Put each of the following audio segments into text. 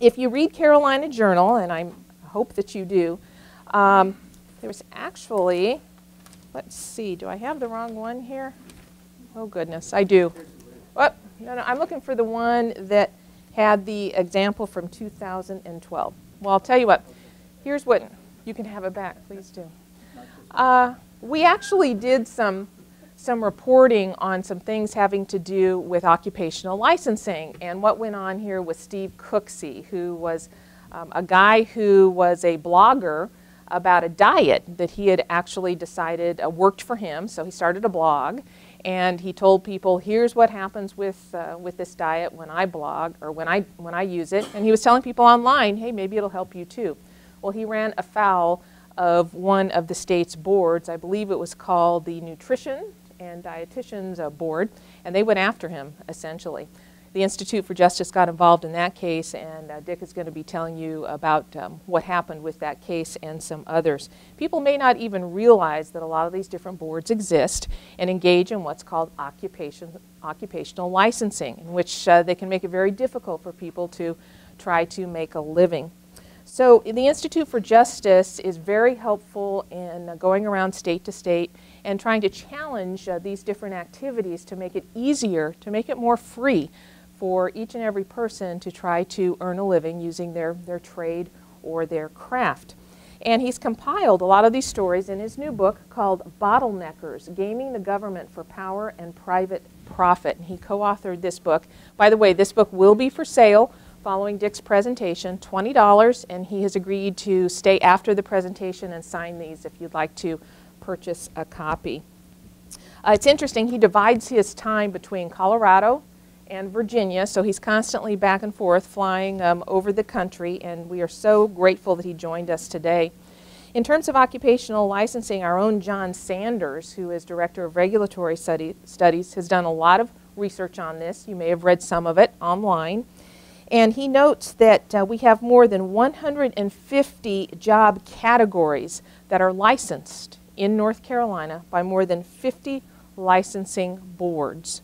If you read Carolina Journal, and I hope that you do, there's actually, let's see, do I have the wrong one here? Oh, goodness, I do. Oh, no, I'm looking for the one that had the example from 2012. Well, I'll tell you what. Here's what, you can have it back, please do. We actually did some reporting on some things having to do with occupational licensing. And what went on here was Steve Cooksey, who was a guy who was a blogger about a diet that he had actually decided worked for him. So he started a blog, and he told people, here's what happens with this diet when I blog, or when I use it. And he was telling people online, hey, maybe it'll help you too. Well, he ran afoul of one of the state's boards. I believe it was called the Nutrition and Dietitians Board, and they went after him, essentially. The Institute for Justice got involved in that case, and Dick is going to be telling you about what happened with that case and some others. People may not even realize that a lot of these different boards exist and engage in what's called occupational licensing, in which they can make it very difficult for people to try to make a living. So the Institute for Justice is very helpful in going around state to state and trying to challenge these different activities to make it easier, to make it more free for each and every person to try to earn a living using their trade or their craft. And he's compiled a lot of these stories in his new book called Bottleneckers, Gaming the Government for Power and Private Profit. And he co-authored this book. By the way, this book will be for sale following Dick's presentation, $20, and he has agreed to stay after the presentation and sign these if you'd like to purchase a copy. It's interesting, he divides his time between Colorado and Virginia, so he's constantly back and forth flying over the country, and we are so grateful that he joined us today. In terms of occupational licensing, our own John Sanders, who is Director of Regulatory Studies, has done a lot of research on this. You may have read some of it online. And he notes that we have more than 150 job categories that are licensed in North Carolina by more than 50 licensing boards.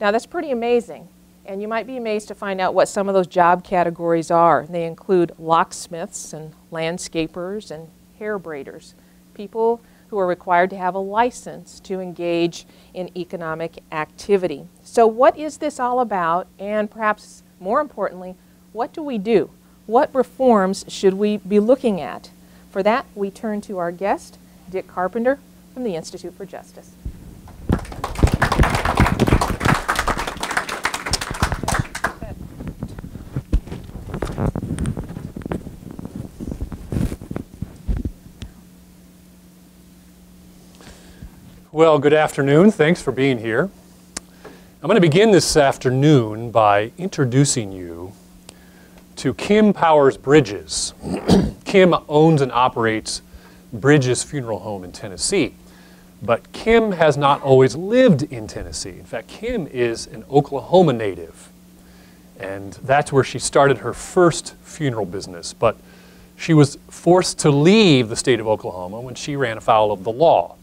Now that's pretty amazing, and you might be amazed to find out what some of those job categories are. They include locksmiths and landscapers and hair braiders, people who are required to have a license to engage in economic activity. So what is this all about, and perhaps more importantly, what do we do? What reforms should we be looking at? For that, we turn to our guest, Dick Carpenter from the Institute for Justice. Well, good afternoon. Thanks for being here. I'm going to begin this afternoon by introducing you to Kim Powers Bridges. Kim owns and operates Bridges Funeral Home in Tennessee, but Kim has not always lived in Tennessee. In fact, Kim is an Oklahoma native, and that's where she started her first funeral business, but she was forced to leave the state of Oklahoma when she ran afoul of the law.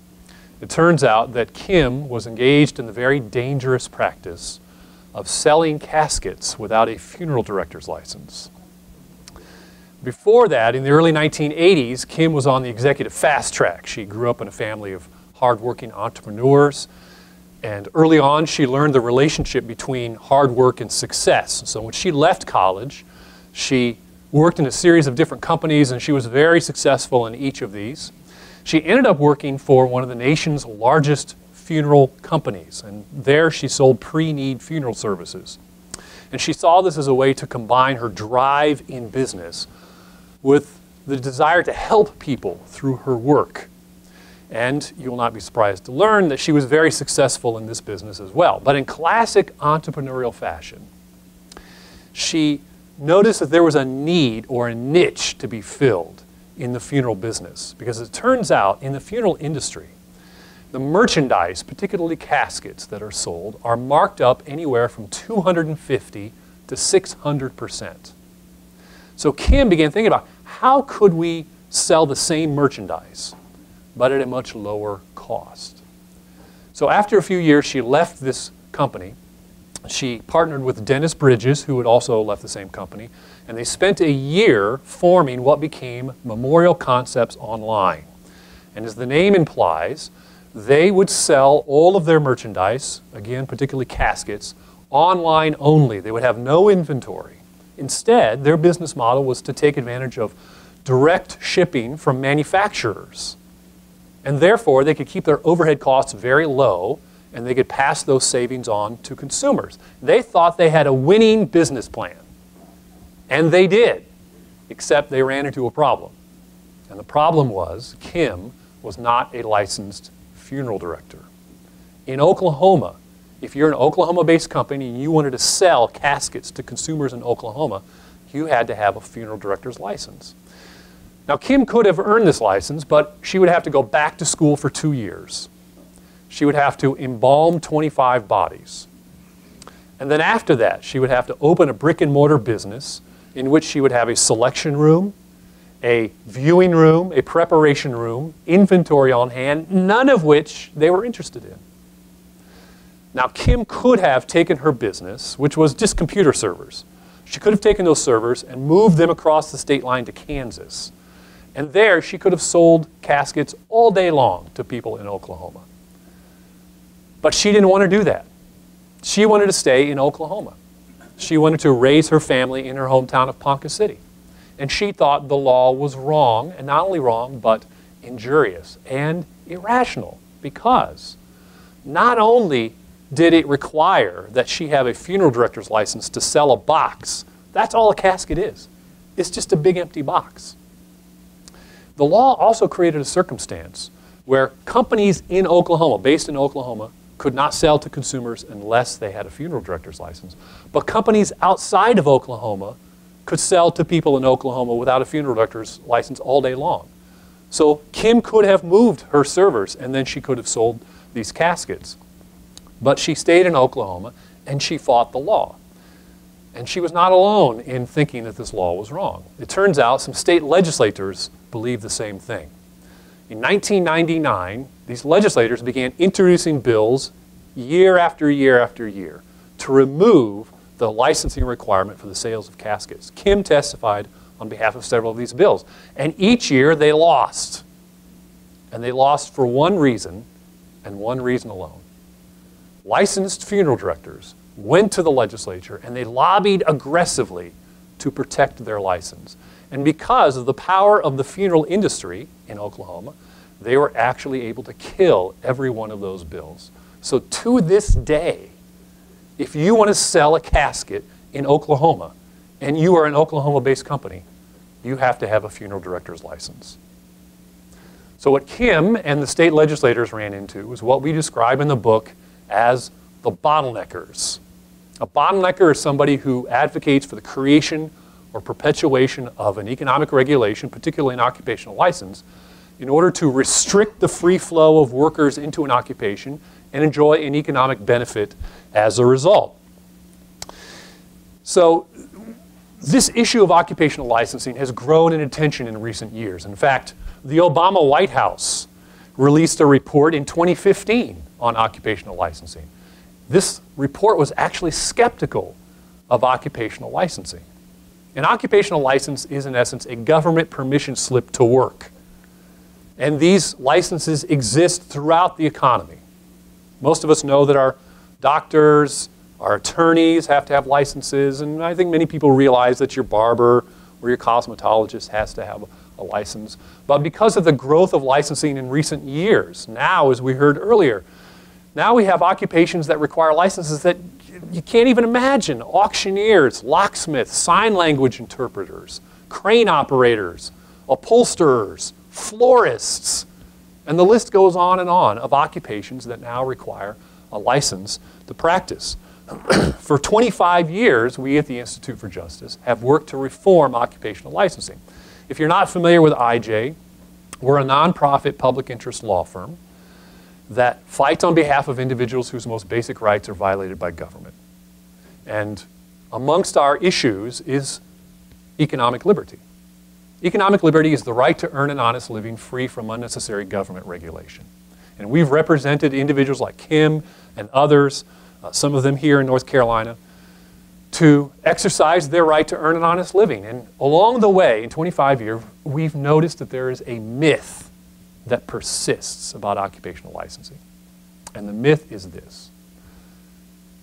It turns out that Kim was engaged in the very dangerous practice of selling caskets without a funeral director's license. Before that, in the early 1980s, Kim was on the executive fast track. She grew up in a family of hardworking entrepreneurs, and early on she learned the relationship between hard work and success. So when she left college, she worked in a series of different companies, and she was very successful in each of these. She ended up working for one of the nation's largest funeral companies, and there she sold pre-need funeral services. And she saw this as a way to combine her drive in business with the desire to help people through her work. And you will not be surprised to learn that she was very successful in this business as well. But in classic entrepreneurial fashion, she noticed that there was a need or a niche to be filled in the funeral business, because it turns out in the funeral industry, the merchandise, particularly caskets that are sold, are marked up anywhere from 250 to 600%. So Kim began thinking about how could we sell the same merchandise, but at a much lower cost. So after a few years, she left this company She partnered with Dennis Bridges, who had also left the same company, and they spent a year forming what became Memorial Concepts Online. And as the name implies, they would sell all of their merchandise, again, particularly caskets, online only. They would have no inventory. Instead, their business model was to take advantage of direct shipping from manufacturers. And therefore, they could keep their overhead costs very low, and they could pass those savings on to consumers. They thought they had a winning business plan, and they did, except they ran into a problem. And the problem was Kim was not a licensed funeral director. In Oklahoma, if you're an Oklahoma-based company and you wanted to sell caskets to consumers in Oklahoma, you had to have a funeral director's license. Now, Kim could have earned this license, but she would have to go back to school for 2 years. She would have to embalm 25 bodies. And then after that, she would have to open a brick and mortar business in which she would have a selection room, a viewing room, a preparation room, inventory on hand, none of which they were interested in. Now, Kim could have taken her business, which was just computer servers. She could have taken those servers and moved them across the state line to Kansas. And there, she could have sold caskets all day long to people in Oklahoma. But she didn't want to do that. She wanted to stay in Oklahoma. She wanted to raise her family in her hometown of Ponca City. And she thought the law was wrong, and not only wrong, but injurious and irrational, because not only did it require that she have a funeral director's license to sell a box, that's all a casket is. It's just a big empty box. The law also created a circumstance where companies in Oklahoma, based in Oklahoma, could not sell to consumers unless they had a funeral director's license. But companies outside of Oklahoma could sell to people in Oklahoma without a funeral director's license all day long. So Kim could have moved her servers and then she could have sold these caskets. But she stayed in Oklahoma and she fought the law. And she was not alone in thinking that this law was wrong. It turns out some state legislators believe the same thing. In 1999, these legislators began introducing bills year after year after year to remove the licensing requirement for the sales of caskets. Kim testified on behalf of several of these bills. And each year they lost. And they lost for one reason, and one reason alone. Licensed funeral directors went to the legislature and they lobbied aggressively to protect their license. And because of the power of the funeral industry in Oklahoma, they were actually able to kill every one of those bills. So to this day, if you want to sell a casket in Oklahoma and you are an Oklahoma-based company, you have to have a funeral director's license. So what Kim and the state legislators ran into was what we describe in the book as the bottleneckers. A bottlenecker is somebody who advocates for the creation or perpetuation of an economic regulation, particularly an occupational license, in order to restrict the free flow of workers into an occupation and enjoy an economic benefit as a result. So this issue of occupational licensing has grown in attention in recent years. In fact, the Obama White House released a report in 2015 on occupational licensing. This report was actually skeptical of occupational licensing. An occupational license is, in essence, a government permission slip to work. And these licenses exist throughout the economy. Most of us know that our doctors, our attorneys have to have licenses, and I think many people realize that your barber or your cosmetologist has to have a license. But because of the growth of licensing in recent years, now, as we heard earlier, now we have occupations that require licenses that you can't even imagine. Auctioneers, locksmiths, sign language interpreters, crane operators, upholsterers, florists, and the list goes on of occupations that now require a license to practice. For 25 years, we at the Institute for Justice have worked to reform occupational licensing. If you're not familiar with IJ, we're a nonprofit public interest law firm that fights on behalf of individuals whose most basic rights are violated by government. And amongst our issues is economic liberty. Economic liberty is the right to earn an honest living free from unnecessary government regulation. And we've represented individuals like Kim and others some of them here in North Carolina, to exercise their right to earn an honest living. And along the way, in 25 years, we've noticed that there is a myth that persists about occupational licensing. And the myth is this.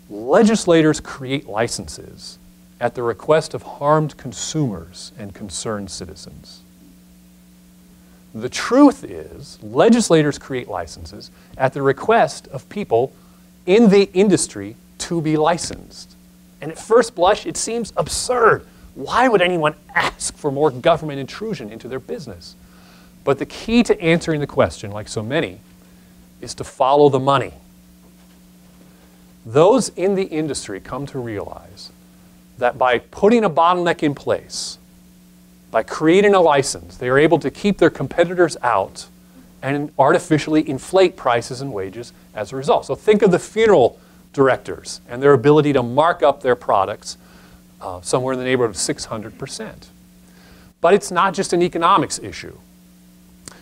Legislators create licenses at the request of harmed consumers and concerned citizens. The truth is, legislators create licenses at the request of people in the industry to be licensed. And at first blush, it seems absurd. Why would anyone ask for more government intrusion into their business? But the key to answering the question, like so many, is to follow the money. Those in the industry come to realize that by putting a bottleneck in place, by creating a license, they are able to keep their competitors out and artificially inflate prices and wages as a result. So think of the funeral directors and their ability to mark up their products somewhere in the neighborhood of 600%. But it's not just an economics issue.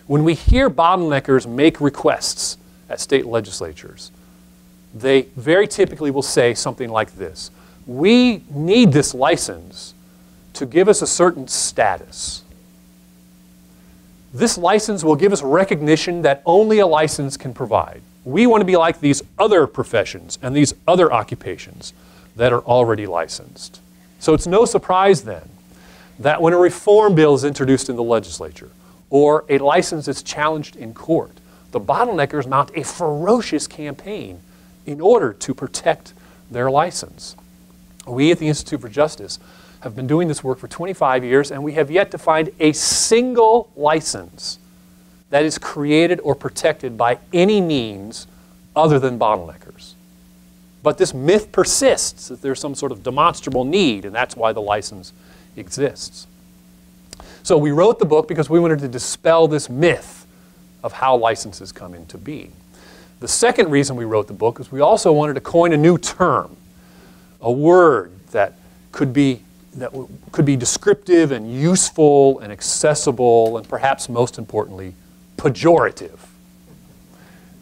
When we hear bottleneckers make requests at state legislatures, they very typically will say something like this. We need this license to give us a certain status. This license will give us recognition that only a license can provide. We want to be like these other professions and these other occupations that are already licensed. So it's no surprise then that when a reform bill is introduced in the legislature, or a license is challenged in court, the bottleneckers mount a ferocious campaign in order to protect their license. We at the Institute for Justice have been doing this work for 25 years, and we have yet to find a single license that is created or protected by any means other than bottleneckers. But this myth persists that there's some sort of demonstrable need, and that's why the license exists. So we wrote the book because we wanted to dispel this myth of how licenses come into being. The second reason we wrote the book is we also wanted to coin a new term, a word that could be descriptive and useful and accessible and perhaps most importantly, pejorative.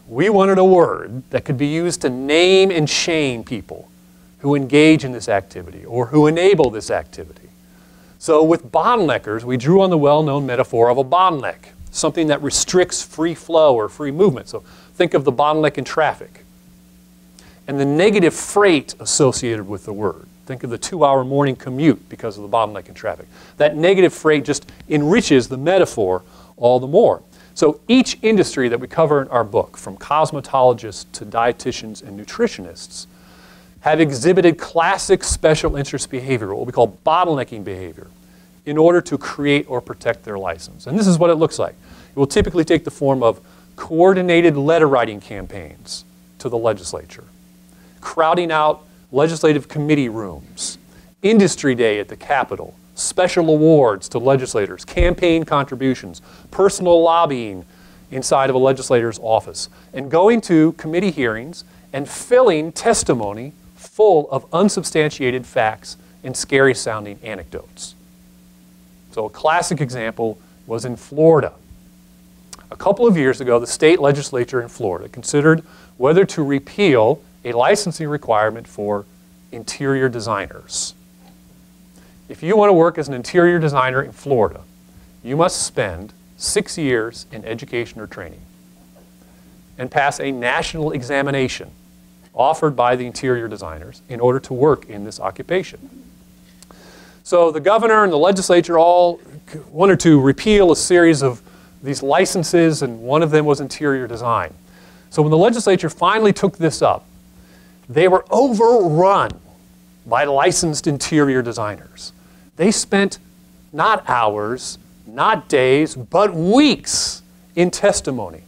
We wanted a word that could be used to name and shame people who engage in this activity or who enable this activity. So with bottleneckers, we drew on the well-known metaphor of a bottleneck, something that restricts free flow or free movement. So think of the bottleneck in traffic and the negative freight associated with the word. Think of the 2-hour morning commute because of the bottleneck in traffic. That negative freight just enriches the metaphor all the more. So each industry that we cover in our book, from cosmetologists to dietitians and nutritionists, have exhibited classic special interest behavior, what we call bottlenecking behavior, in order to create or protect their license. And this is what it looks like. It will typically take the form of coordinated letter writing campaigns to the legislature, crowding out legislative committee rooms, industry day at the Capitol, special awards to legislators, campaign contributions, personal lobbying inside of a legislator's office, and going to committee hearings and filling testimony full of unsubstantiated facts and scary-sounding anecdotes. So a classic example was in Florida. A couple of years ago, the state legislature in Florida considered whether to repeal a licensing requirement for interior designers. If you want to work as an interior designer in Florida, you must spend 6 years in education or training and pass a national examination offered by the interior designers in order to work in this occupation. So the governor and the legislature all wanted to repeal a series of these licenses, and one of them was interior design. So when the legislature finally took this up, they were overrun by licensed interior designers. They spent not hours, not days, but weeks in testimony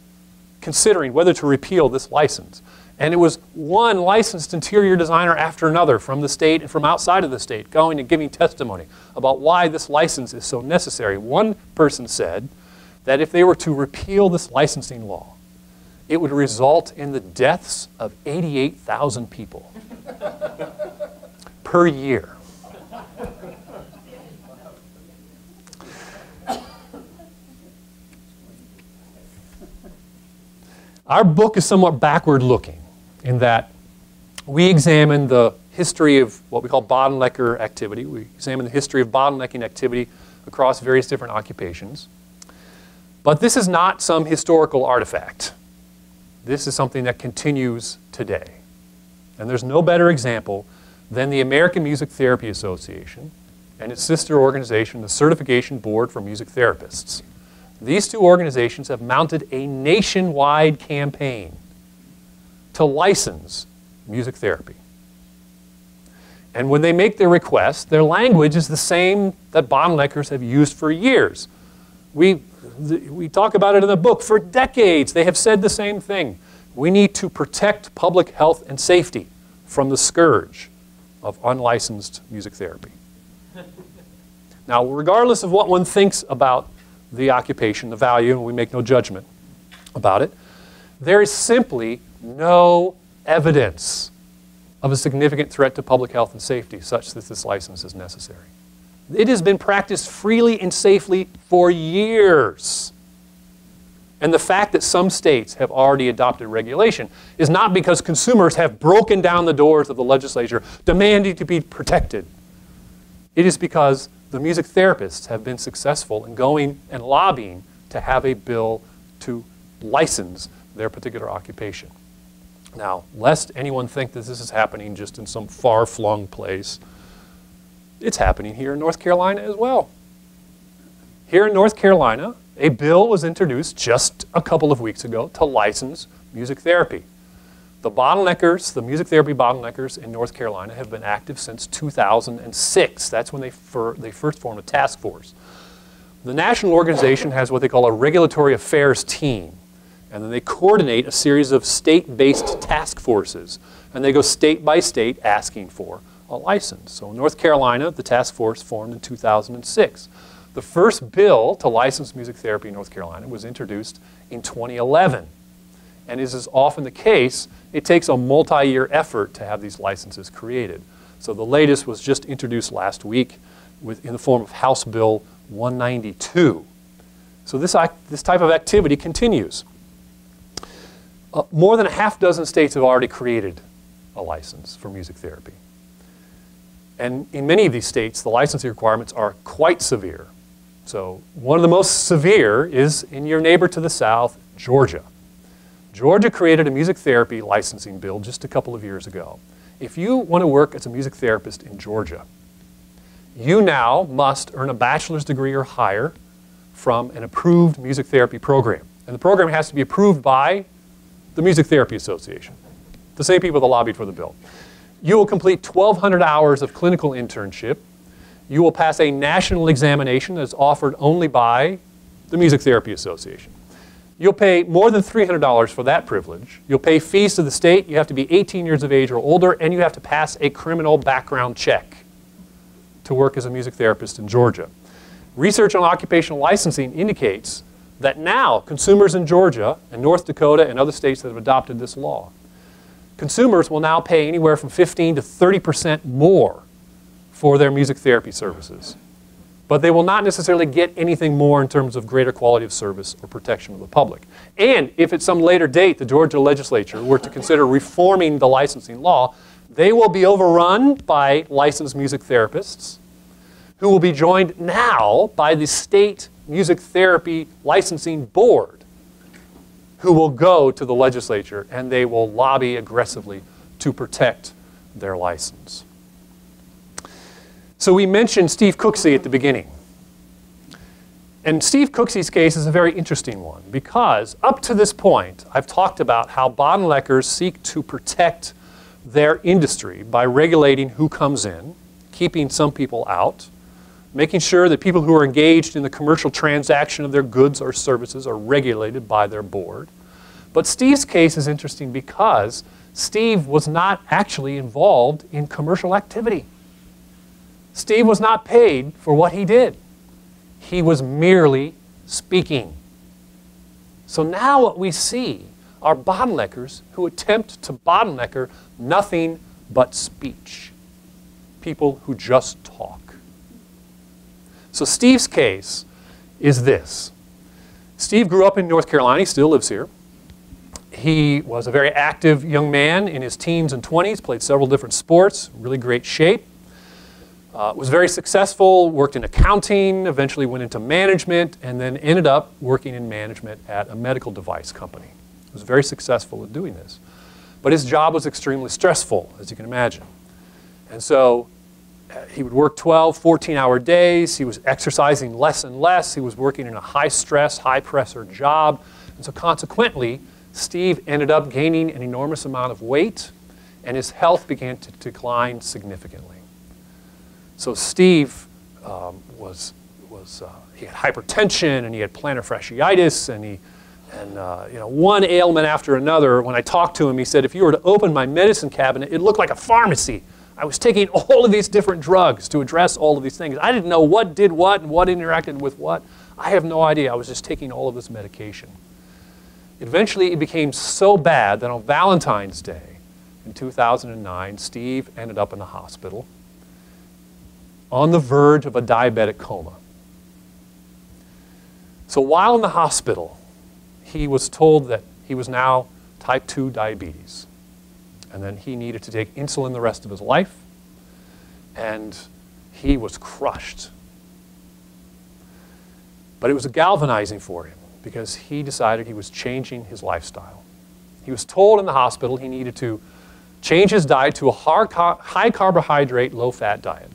considering whether to repeal this license. And it was one licensed interior designer after another from the state and from outside of the state going and giving testimony about why this license is so necessary. One person said that if they were to repeal this licensing law, it would result in the deaths of 88,000 people per year. Our book is somewhat backward-looking in that we examined the history of what we call bottlenecker activity. We examined the history of bottlenecking activity across various different occupations. But this is not some historical artifact. This is something that continues today. And there's no better example than the American Music Therapy Association and its sister organization, the Certification Board for Music Therapists. These two organizations have mounted a nationwide campaign to license music therapy. And when they make their request, their language is the same that bottleneckers have used for years. We talk about it in the book. For decades, they have said the same thing. We need to protect public health and safety from the scourge of unlicensed music therapy. Now, regardless of what one thinks about the occupation, the value, and we make no judgment about it, there is simply no evidence of a significant threat to public health and safety such that this license is necessary. It has been practiced freely and safely for years. And the fact that some states have already adopted regulation is not because consumers have broken down the doors of the legislature demanding to be protected. It is because the music therapists have been successful in going and lobbying to have a bill to license their particular occupation. Now, lest anyone think that this is happening just in some far-flung place, it's happening here in North Carolina as well. Here in North Carolina, a bill was introduced just a couple of weeks ago to license music therapy. The bottleneckers, the music therapy bottleneckers in North Carolina have been active since 2006. That's when they first formed a task force. The national organization has what they call a regulatory affairs team. And then they coordinate a series of state-based task forces. And they go state by state asking for a license. So in North Carolina, the task force formed in 2006. The first bill to license music therapy in North Carolina was introduced in 2011. And as is often the case, it takes a multi-year effort to have these licenses created. So the latest was just introduced last week in the form of House Bill 192. So this type of activity continues. More than a half dozen states have already created a license for music therapy. And in many of these states, the licensing requirements are quite severe. So one of the most severe is in your neighbor to the south, Georgia. Georgia created a music therapy licensing bill just a couple of years ago. If you want to work as a music therapist in Georgia, you now must earn a bachelor's degree or higher from an approved music therapy program. And the program has to be approved by the Music Therapy Association, the same people that lobbied for the bill. You will complete 1,200 hours of clinical internship. You will pass a national examination that is offered only by the Music Therapy Association. You'll pay more than $300 for that privilege. You'll pay fees to the state. You have to be 18 years of age or older, and you have to pass a criminal background check to work as a music therapist in Georgia. Research on occupational licensing indicates that now consumers in Georgia and North Dakota and other states that have adopted this law, consumers will now pay anywhere from 15 to 30% more for their music therapy services. But they will not necessarily get anything more in terms of greater quality of service or protection of the public. And if at some later date the Georgia legislature were to consider reforming the licensing law, they will be overrun by licensed music therapists who will be joined now by the state music therapy licensing board, who will go to the legislature and they will lobby aggressively to protect their license. So we mentioned Steve Cooksey at the beginning. And Steve Cooksey's case is a very interesting one because up to this point, I've talked about how bottleneckers seek to protect their industry by regulating who comes in, keeping some people out, making sure that people who are engaged in the commercial transaction of their goods or services are regulated by their board. But Steve's case is interesting because Steve was not actually involved in commercial activity. Steve was not paid for what he did. He was merely speaking. So now what we see are bottleneckers who attempt to bottlenecker nothing but speech. People who just talk. So Steve's case is this. Steve grew up in North Carolina. He still lives here. He was a very active young man in his teens and 20s, played several different sports, really great shape. Was very successful, worked in accounting, eventually went into management, and then ended up working in management at a medical device company. He was very successful at doing this. But his job was extremely stressful, as you can imagine. And so he would work 12, 14-hour days. He was exercising less and less. He was working in a high-stress, high-pressure job. And so consequently, Steve ended up gaining an enormous amount of weight, and his health began to decline significantly. So Steve he had hypertension, and he had plantar fasciitis, and one ailment after another. When I talked to him, he said, if you were to open my medicine cabinet, it looked like a pharmacy. I was taking all of these different drugs to address all of these things. I didn't know what did what and what interacted with what. I have no idea. I was just taking all of this medication. Eventually, it became so bad that on Valentine's Day in 2009, Steve ended up in the hospital, on the verge of a diabetic coma. So while in the hospital, he was told that he was now type 2 diabetes, and then he needed to take insulin the rest of his life, and he was crushed. But it was galvanizing for him because he decided he was changing his lifestyle. He was told in the hospital he needed to change his diet to a high carbohydrate, low fat diet.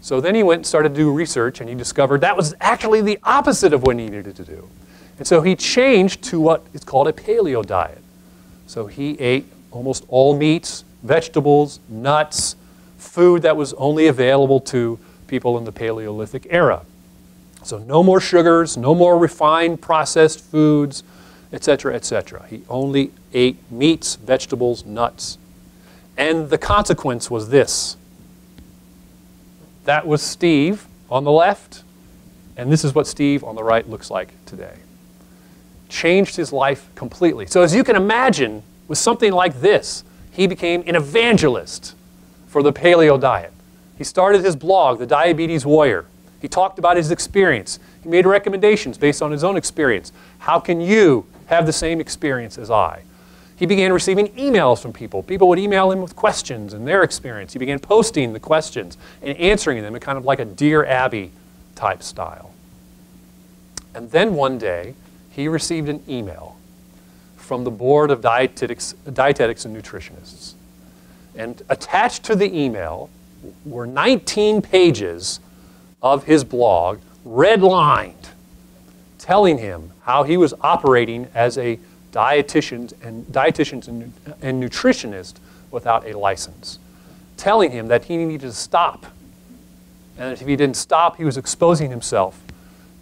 So then he went and started to do research, and he discovered that was actually the opposite of what he needed to do. And so he changed to what is called a paleo diet. So he ate almost all meats, vegetables, nuts, food that was only available to people in the Paleolithic era. So no more sugars, no more refined processed foods, etc., etc. He only ate meats, vegetables, nuts. And the consequence was this. That was Steve on the left, and this is what Steve on the right looks like today. Changed his life completely. So as you can imagine, with something like this, he became an evangelist for the paleo diet. He started his blog, The Diabetes Warrior. He talked about his experience. He made recommendations based on his own experience. How can you have the same experience as I? He began receiving emails from people. People would email him with questions and their experience. He began posting the questions and answering them in kind of like a Dear Abby type style. And then one day, he received an email from the Board of Dietetics and Nutritionists. And attached to the email were 19 pages of his blog, redlined, telling him how he was operating as a dietitian and nutritionist without a license, telling him that he needed to stop, and that if he didn't stop, he was exposing himself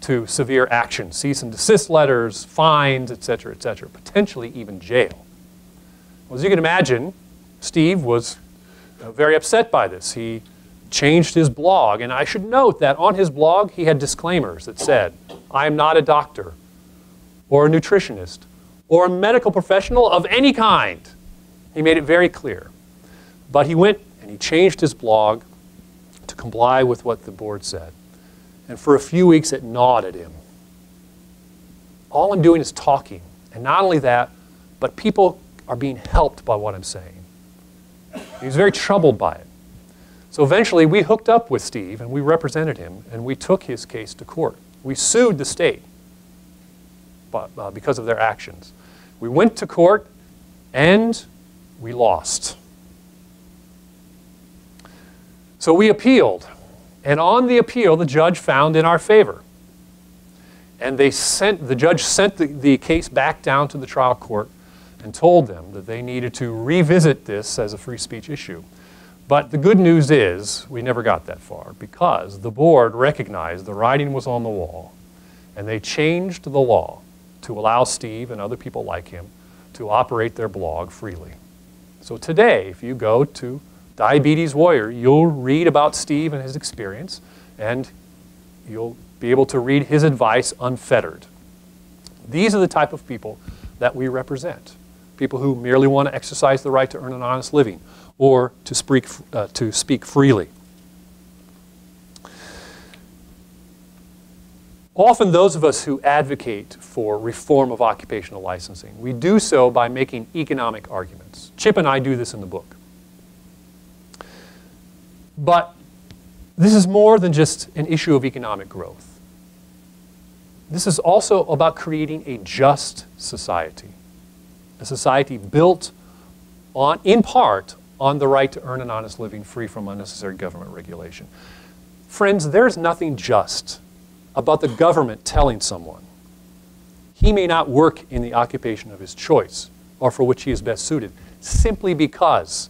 to severe action, cease and desist letters, fines, etc., etc., potentially even jail. Well, as you can imagine, Steve was very upset by this. He changed his blog, and I should note that on his blog he had disclaimers that said, I am not a doctor or a nutritionist or a medical professional of any kind. He made it very clear. But he went and he changed his blog to comply with what the board said. And for a few weeks it gnawed at him. All I'm doing is talking. And not only that, but people are being helped by what I'm saying. He was very troubled by it. So eventually we hooked up with Steve and we represented him and we took his case to court. We sued the state because of their actions. We went to court and we lost. So we appealed, and on the appeal the judge found in our favor, and the judge sent the case back down to the trial court and told them that they needed to revisit this as a free speech issue. But the good news is we never got that far because the board recognized the writing was on the wall and they changed the law to allow Steve and other people like him to operate their blog freely. So today, if you go to Diabetes Warrior, you'll read about Steve and his experience, and you'll be able to read his advice unfettered. These are the type of people that we represent, people who merely want to exercise the right to earn an honest living or to speak freely. Often those of us who advocate for reform of occupational licensing, we do so by making economic arguments. Chip and I do this in the book. But this is more than just an issue of economic growth. This is also about creating a just society, a society built on, in part, on the right to earn an honest living free from unnecessary government regulation. Friends, there's nothing just about the government telling someone he may not work in the occupation of his choice or for which he is best suited simply because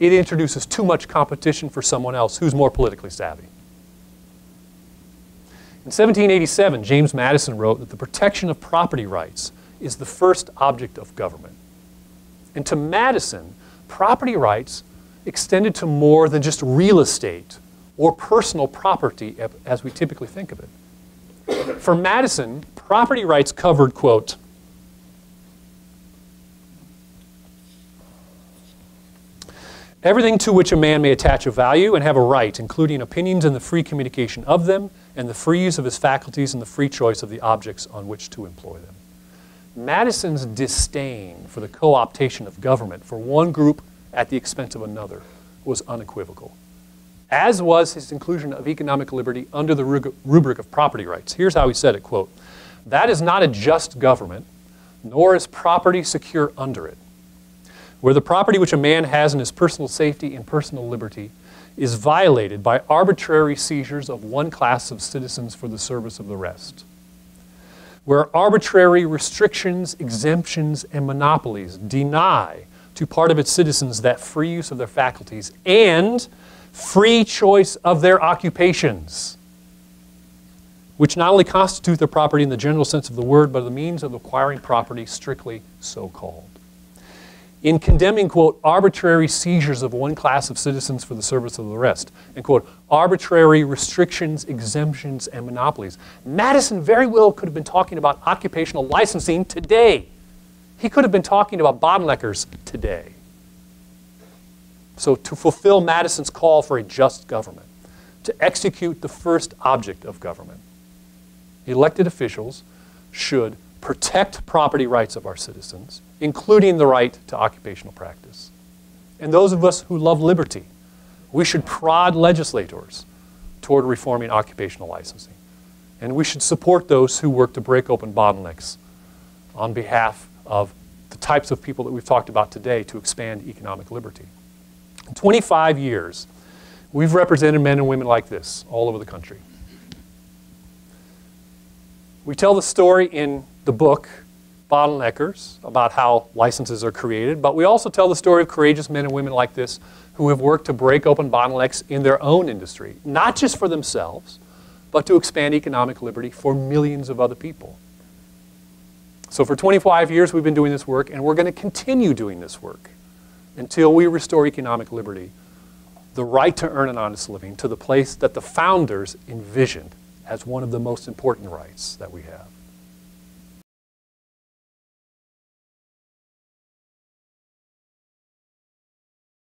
it introduces too much competition for someone else who's more politically savvy. In 1787, James Madison wrote that the protection of property rights is the first object of government. And to Madison, property rights extended to more than just real estate or personal property as we typically think of it. For Madison, property rights covered, quote, everything to which a man may attach a value and have a right, including opinions and the free communication of them, and the free use of his faculties and the free choice of the objects on which to employ them. Madison's disdain for the co-optation of government for one group at the expense of another was unequivocal, as was his inclusion of economic liberty under the rubric of property rights. Here's how he said it, quote, that is not a just government, nor is property secure under it, where the property which a man has in his personal safety and personal liberty is violated by arbitrary seizures of one class of citizens for the service of the rest, where arbitrary restrictions, exemptions, and monopolies deny to part of its citizens that free use of their faculties and free choice of their occupations, which not only constitute their property in the general sense of the word, but are the means of acquiring property strictly so-called. In condemning, quote, arbitrary seizures of one class of citizens for the service of the rest, and, quote, arbitrary restrictions, exemptions, and monopolies, Madison very well could have been talking about occupational licensing today. He could have been talking about bottleneckers today. So to fulfill Madison's call for a just government, to execute the first object of government, elected officials should protect property rights of our citizens, including the right to occupational practice. And those of us who love liberty, we should prod legislators toward reforming occupational licensing. And we should support those who work to break open bottlenecks on behalf of the types of people that we've talked about today to expand economic liberty. In 25 years, we've represented men and women like this all over the country. We tell the story in the book, Bottleneckers, about how licenses are created, but we also tell the story of courageous men and women like this who have worked to break open bottlenecks in their own industry, not just for themselves, but to expand economic liberty for millions of other people. So for 25 years, we've been doing this work, and we're going to continue doing this work until we restore economic liberty, the right to earn an honest living, to the place that the founders envisioned as one of the most important rights that we have.